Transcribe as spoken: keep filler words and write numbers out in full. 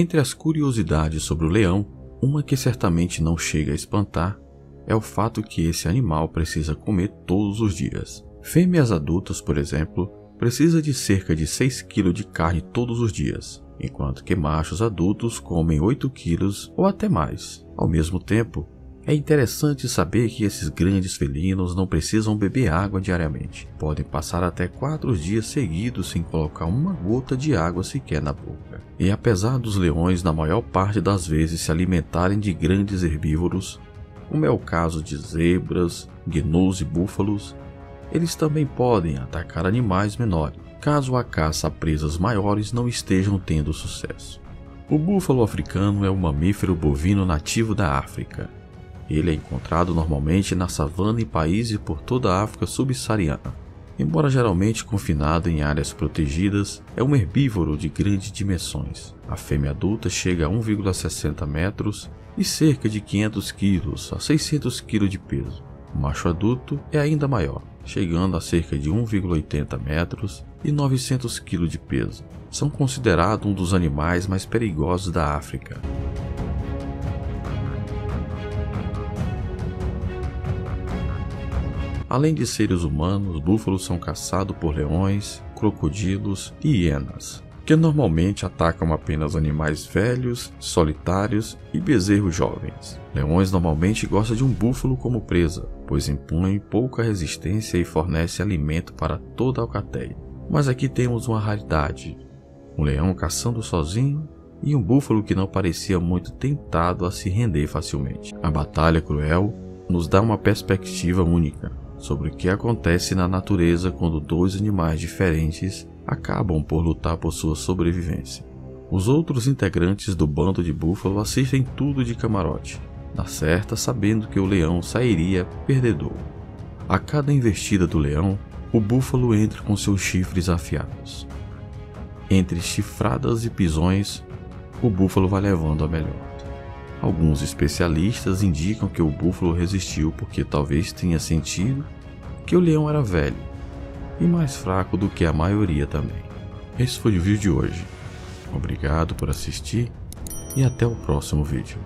Entre as curiosidades sobre o leão, uma que certamente não chega a espantar é o fato que esse animal precisa comer todos os dias. Fêmeas adultas, por exemplo, precisa de cerca de seis quilos de carne todos os dias, enquanto que machos adultos comem oito quilos ou até mais. Ao mesmo tempo, é interessante saber que esses grandes felinos não precisam beber água diariamente. Podem passar até quatro dias seguidos sem colocar uma gota de água sequer na boca. E apesar dos leões na maior parte das vezes se alimentarem de grandes herbívoros, como é o caso de zebras, gnus e búfalos, eles também podem atacar animais menores, caso a caça a presas maiores não estejam tendo sucesso. O búfalo africano é um mamífero bovino nativo da África. Ele é encontrado normalmente na savana e países por toda a África subsaariana. Embora geralmente confinado em áreas protegidas, é um herbívoro de grandes dimensões. A fêmea adulta chega a um vírgula sessenta metros e cerca de quinhentos quilos a seiscentos quilos de peso. O macho adulto é ainda maior, chegando a cerca de um vírgula oitenta metros e novecentos quilos de peso. São considerados um dos animais mais perigosos da África. Além de seres humanos, búfalos são caçados por leões, crocodilos e hienas, que normalmente atacam apenas animais velhos, solitários e bezerros jovens. Leões normalmente gostam de um búfalo como presa, pois impõem pouca resistência e fornecem alimento para toda a alcateia. Mas aqui temos uma raridade, um leão caçando sozinho e um búfalo que não parecia muito tentado a se render facilmente. A batalha cruel nos dá uma perspectiva única sobre o que acontece na natureza quando dois animais diferentes acabam por lutar por sua sobrevivência. Os outros integrantes do bando de búfalo assistem tudo de camarote, na certa sabendo que o leão sairia perdedor. A cada investida do leão, o búfalo entra com seus chifres afiados. Entre chifradas e pisões, o búfalo vai levando a melhor. Alguns especialistas indicam que o búfalo resistiu porque talvez tenha sentido que o leão era velho e mais fraco do que a maioria também. Esse foi o vídeo de hoje. Obrigado por assistir e até o próximo vídeo.